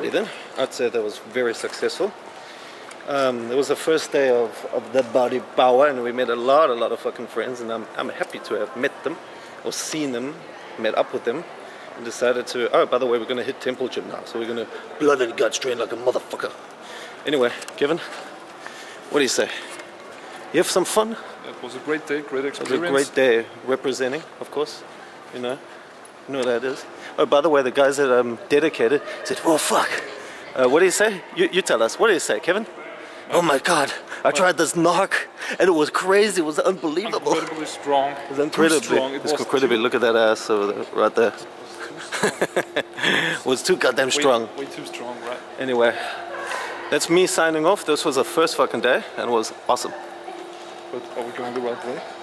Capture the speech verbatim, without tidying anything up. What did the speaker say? party then. I'd say that was very successful. Um, it was the first day of, of the Bodypower, and we made a lot, a lot of fucking friends, and I'm, I'm happy to have met them, or seen them, met up with them, and decided to, oh, by the way, we're going to hit Temple Gym now, so we're going to blood and guts train like a motherfucker. Anyway, Kevin, what do you say? You have some fun? It was a great day, great experience. It was a great day, representing, of course, you know. You know what that is. Oh, by the way, the guys that um, dedicated said, oh, fuck. Uh, what do you say? You, you tell us. What do you say, Kevin? Oh my god, I tried this NARC and it was crazy, it was unbelievable. Incredibly strong. It was incredibly strong. It was incredibly, look at that ass over there, right there. It was too goddamn strong. Way, way too strong, right? Anyway, that's me signing off. This was the first fucking day and it was awesome. But are we going the right way?